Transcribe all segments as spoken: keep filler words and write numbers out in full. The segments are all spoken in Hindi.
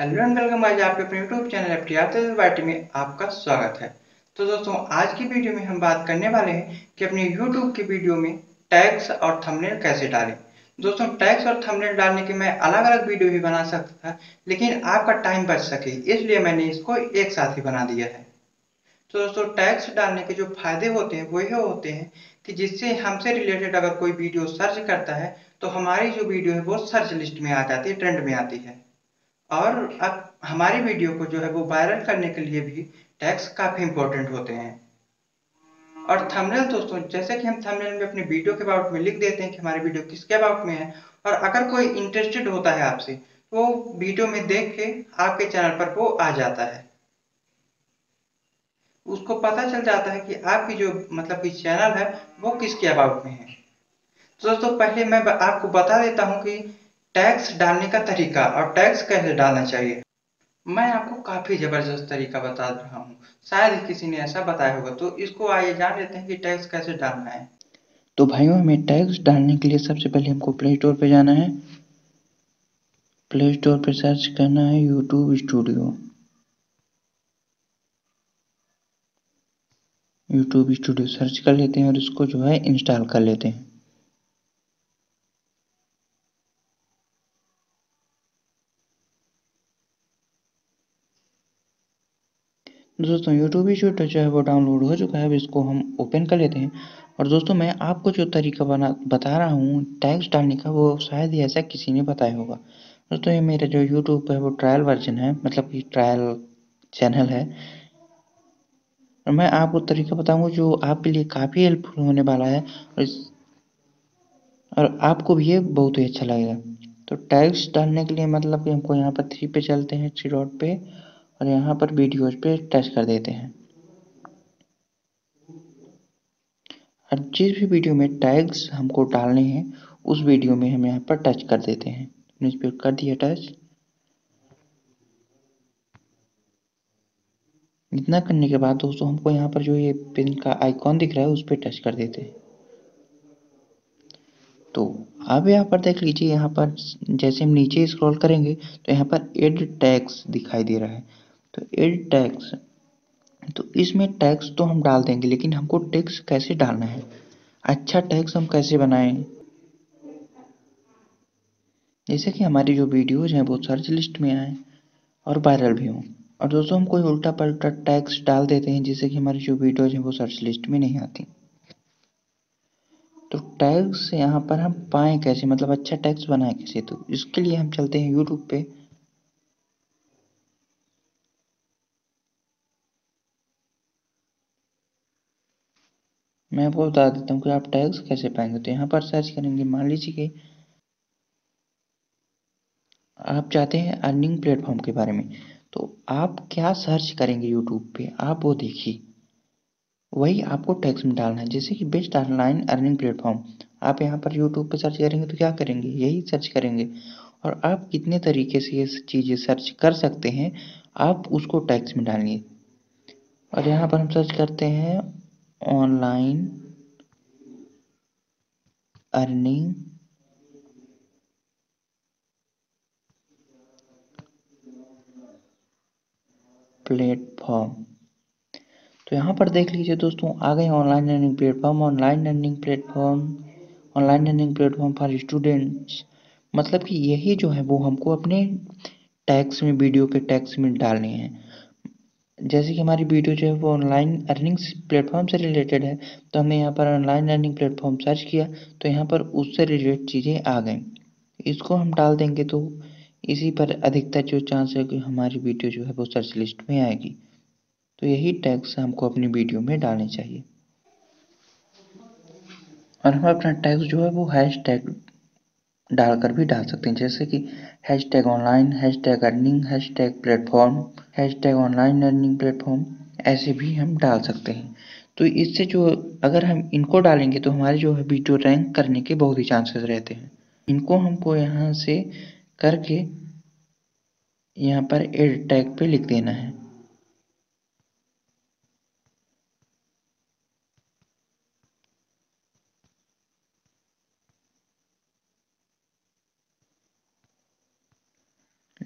Hello and welcome. आज आपके अपने YouTube channel F T R Tejas YT में आपका स्वागत है। तो दोस्तों आज की वीडियो में हम बात करने वाले हैं कि अपने यूट्यूब की वीडियो में टैग्स और थंबनेल कैसे डालें। दोस्तों टैग्स और थंबनेल डालने के मैं अलग अलग वीडियो भी बना सकता था, लेकिन आपका टाइम बच सके इसलिए मैंने इसको एक साथ ही बना दिया है। तो दोस्तों टैग्स डालने के जो फायदे होते हैं वो ये होते हैं कि जिससे हमसे रिलेटेड अगर कोई वीडियो सर्च करता है तो हमारी जो वीडियो है वो सर्च लिस्ट में आ जाती है, ट्रेंड में आती है। और अब हमारी वीडियो को जो है वो वायरल करने के लिए भी टैग्स काफ़ी इम्पोर्टेंट होते हैं। और थंबनेल दोस्तों, जैसे कि हम थंबनेल में अपने वीडियो के अबाउट में लिख देते हैं कि हमारी वीडियो किसके अबाउट में है, और अगर कोई इंटरेस्टेड होता है आपसे तो वीडियो में देख के आपके चैनल पर वो आ जाता है, उसको पता चल जाता है कि आपकी जो मतलब कि चैनल है वो किसके अबाउट में है। तो दोस्तों पहले मैं आपको बता देता हूँ कि टैग्स डालने का तरीका और टैग्स कैसे डालना चाहिए। मैं आपको काफ़ी ज़बरदस्त तरीका बता रहा हूँ, शायद ही किसी ने ऐसा बताया होगा। तो इसको आइए जान लेते हैं कि टैग्स कैसे डालना है। तो भाइयों हमें टैग्स डालने के लिए सबसे पहले हमको प्ले स्टोर पर जाना है। प्ले स्टोर पर सर्च करना है YouTube studio. YouTube studio search कर लेते हैं और इसको जो है इंस्टॉल कर लेते हैं। दोस्तों यूट्यूब स्टूडियो जो है वो डाउनलोड हो चुका है, अब इसको हम ओपन कर लेते हैं। और दोस्तों मैं आपको जो तरीका बना बता रहा हूँ टैग्स डालने का, वो शायद ही ऐसा किसी ने बताया होगा। दोस्तों ये मेरा जो यूट्यूब पर वो ट्रायल वर्जन है, मतलब कि ट्रायल चैनल है, और मैं आपको तरीका बताऊँगा जो आपके लिए काफ़ी हेल्पफुल होने वाला है और, और आपको भी ये बहुत ही अच्छा लगेगा। तो टैग्स डालने के लिए मतलब कि हमको यहाँ पर थ्री पे चलते हैं, थ्री डॉट पे, और यहाँ पर वीडियोज पे टच कर देते हैं। और जिस भी वीडियो में टैग्स हमको डालने हैं उस वीडियो में हम यहाँ पर टच कर देते हैं। इस पर कर दिया टच। इतना करने के बाद दोस्तों हमको यहाँ पर जो ये पिन का आइकॉन दिख रहा है उस पर टच कर देते हैं। तो अब यहाँ पर देख लीजिए, यहाँ पर जैसे हम नीचे स्क्रॉल करेंगे तो यहाँ पर एड टैग्स दिखाई दे रहा है। तो एड टैग्स, तो इसमें टैग्स तो हम डाल देंगे, लेकिन हमको टैग्स कैसे डालना है, अच्छा टैग्स हम कैसे बनाएं। जैसे कि हमारी जो वीडियोज हैं वो सर्च लिस्ट में आए और वायरल भी हों। और दोस्तों हम कोई उल्टा पलटा टैग्स डाल देते हैं जिससे कि हमारी जो वीडियोज हैं वो सर्च लिस्ट में नहीं आती। तो टैग्स यहाँ पर हम पाएँ कैसे, मतलब अच्छा टैग्स बनाएं कैसे। तो इसके लिए हम चलते हैं यूट्यूब पे। मैं आपको बता देता हूँ कि आप टैग्स कैसे पाएंगे। तो यहाँ पर सर्च करेंगे, मान लीजिए कि आप चाहते हैं अर्निंग प्लेटफॉर्म के बारे में, तो आप क्या सर्च करेंगे यूट्यूब पे आप वो देखिए, वही आपको टैग्स में डालना है। जैसे कि बेस्ट ऑनलाइन अर्निंग प्लेटफॉर्म, आप यहाँ पर यूट्यूब पे सर्च करेंगे तो क्या करेंगे, यही सर्च करेंगे। और आप कितने तरीके से ये चीज़ें सर्च कर सकते हैं आप उसको टैग्स में डालिए। और यहाँ पर हम सर्च करते हैं ऑनलाइन अर्निंग प्लेटफॉर्म। तो यहाँ पर देख लीजिए दोस्तों आ गए online earning platform, online earning platform, online earning platform for students. मतलब कि यही जो है वो हमको अपने टैग्स में, वीडियो के टैग्स में डालने हैं। जैसे कि हमारी वीडियो जो है वो ऑनलाइन अर्निंग्स प्लेटफॉर्म से रिलेटेड है, तो हमने यहाँ पर ऑनलाइन अर्निंग प्लेटफॉर्म सर्च किया तो यहाँ पर उससे रिलेटेड चीज़ें आ गई। इसको हम डाल देंगे तो इसी पर अधिकतर जो चांस है कि हमारी वीडियो जो है वो सर्च लिस्ट में आएगी। तो यही टैग्स हमको अपनी वीडियो में डालने चाहिए। और हम अपना टैग्स जो है वो हैश टैग डालकर भी डाल सकते हैं, जैसे कि hashtag online, hashtag earning, hashtag platform, hashtag online earning platform, ऐसे भी हम डाल सकते हैं। तो इससे जो अगर हम इनको डालेंगे तो हमारे जो है वीडियो रैंक करने के बहुत ही चांसेस रहते हैं। इनको हमको यहाँ से करके यहाँ पर एड टैग पे लिख देना है।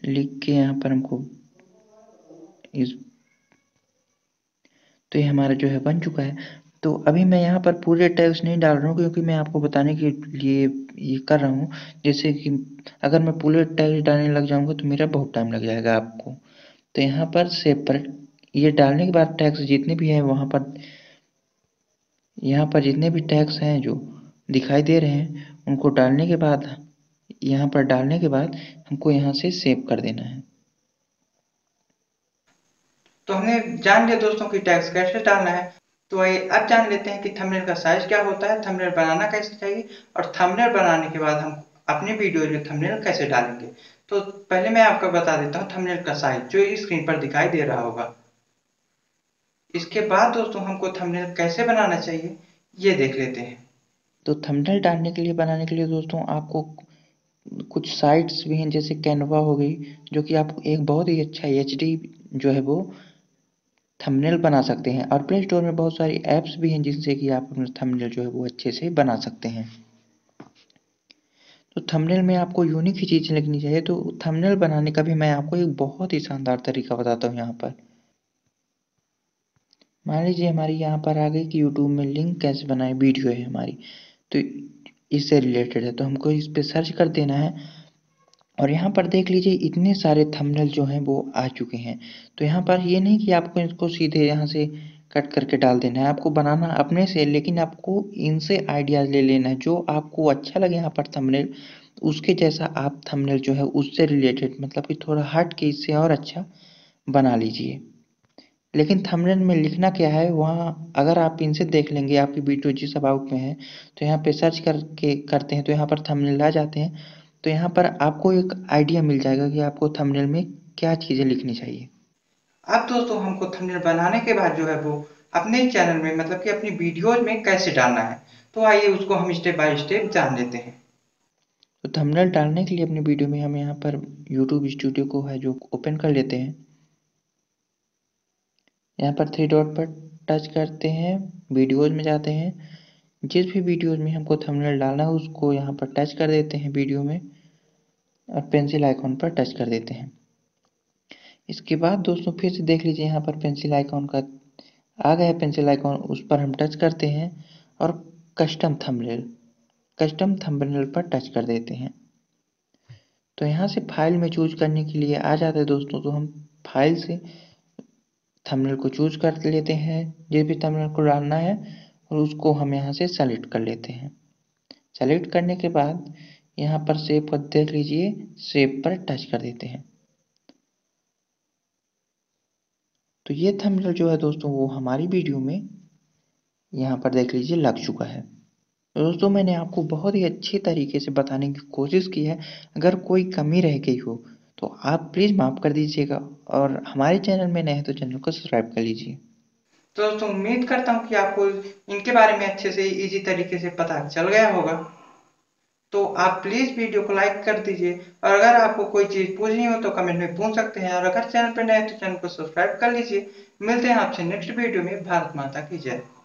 लिख के यहाँ पर हमको इस, तो ये हमारा जो है बन चुका है। तो अभी मैं यहाँ पर पूरे टैक्स नहीं डाल रहा हूँ क्योंकि मैं आपको बताने के लिए ये कर रहा हूँ। जैसे कि अगर मैं पूरे टैक्स डालने लग जाऊँगा तो मेरा बहुत टाइम लग जाएगा आपको। तो यहाँ पर सेव पर ये डालने के बाद टैक्स जितने भी हैं वहाँ पर, यहाँ पर जितने भी टैक्स हैं जो दिखाई दे रहे हैं उनको डालने के बाद, यहाँ पर डालने के बाद हमको यहाँ से सेव कर देना है। तो हमने जान लिया दोस्तों कि टैक्स कैसे डालना है। तो आइए अब जान लेते हैं कि थंबनेल का साइज क्या होता है, थंबनेल बनाना कैसे चाहिए और थंबनेल बनाने के बाद हम अपनी वीडियो में थंबनेल कैसे डालेंगे। तो पहले मैं आपको बता देता हूँ थंबनेल का साइज जो स्क्रीन पर दिखाई दे रहा होगा। इसके बाद दोस्तों हमको थंबनेल कैसे बनाना चाहिए ये देख लेते हैं। तो थंबनेल डालने के लिए बनाने के लिए दोस्तों आपको कुछ साइट्स भी हैं जैसे कैनवा हो गई, जो कि आपको एक बहुत ही अच्छा एच डी जो है वो थंबनेल बना सकते हैं। और प्ले स्टोर में बहुत सारी ऐप्स भी हैं जिनसे कि आप अपना थंबनेल जो है वो अच्छे से बना सकते हैं। तो थंबनेल में आपको यूनिक ही चीज़ लगनी चाहिए। तो थंबनेल बनाने का भी मैं आपको एक बहुत ही शानदार तरीका बताता हूँ। यहाँ पर मान लीजिए हमारी यहाँ पर आ गई कि यूट्यूब में लिंक कैसे बनाए वीडियो है हमारी, तो इससे रिलेटेड है। तो हमको इस पर सर्च कर देना है और यहाँ पर देख लीजिए इतने सारे थंबनेल जो हैं वो आ चुके हैं। तो यहाँ पर ये नहीं कि आपको इसको सीधे यहाँ से कट करके डाल देना है, आपको बनाना अपने से, लेकिन आपको इनसे आइडियाज़ ले लेना है। जो आपको अच्छा लगे यहाँ पर थंबनेल उसके जैसा आप थंबनेल जो है उससे रिलेटेड, मतलब कि थोड़ा हट के इससे और अच्छा बना लीजिए। लेकिन थंबनेल में लिखना क्या है वहाँ अगर आप इनसे देख लेंगे, आपकी वीडियो जिस अबाउट में है तो यहाँ पर सर्च करके करते हैं तो यहाँ पर थंबनेल आ जाते हैं। तो यहाँ पर आपको एक आइडिया मिल जाएगा कि आपको थंबनेल में क्या चीज़ें लिखनी चाहिए। अब दोस्तों हमको थंबनेल बनाने के बाद जो है वो अपने चैनल में, मतलब कि अपनी वीडियोज में कैसे डालना है, तो आइए उसको हम स्टेप बाय स्टेप जान लेते हैं। तो थंबनेल डालने के लिए अपनी वीडियो में हम यहाँ पर यूट्यूब स्टूडियो को है जो ओपन कर लेते हैं। यहाँ पर थ्री डॉट पर टच करते हैं, वीडियोज में जाते हैं, जिस भी वीडियोज में हमको थंबनेल डालना है उसको यहाँ पर टच कर देते हैं वीडियो में और पेंसिल आइकॉन पर टच कर देते हैं। इसके बाद दोस्तों फिर से देख लीजिए यहाँ पर पेंसिल आइकॉन का आ गया है, पेंसिल आइकॉन उस पर हम टच करते हैं और कस्टम थंबनेल कस्टम थंबनेल पर टच कर देते हैं। तो यहाँ से फाइल में चूज करने के लिए आ जाता है दोस्तों। तो हम फाइल से थंबनेल को चूज कर लेते हैं, जिस भी थंबनेल को डालना है, और उसको हम यहाँ से सेलेक्ट कर लेते हैं। सेलेक्ट करने के बाद यहाँ पर सेव पर देख लीजिए, सेव पर टच कर देते हैं। तो ये थंबनेल जो है दोस्तों वो हमारी वीडियो में यहाँ पर देख लीजिए लग चुका है। दोस्तों मैंने आपको बहुत ही अच्छे तरीके से बताने की कोशिश की है। अगर कोई कमी रह गई हो तो आप प्लीज़ माफ़ कर दीजिएगा और हमारे चैनल में नए हैं तो चैनल को सब्सक्राइब कर लीजिए। तो दोस्तों उम्मीद करता हूँ कि आपको इनके बारे में अच्छे से इजी तरीके से पता चल गया होगा। तो आप प्लीज़ वीडियो को लाइक कर दीजिए और अगर आपको कोई चीज़ पूछनी हो तो कमेंट में पूछ सकते हैं। और अगर चैनल पर नए हैं तो चैनल को सब्सक्राइब कर लीजिए। मिलते हैं आपसे नेक्स्ट वीडियो में। भारत माता की जय।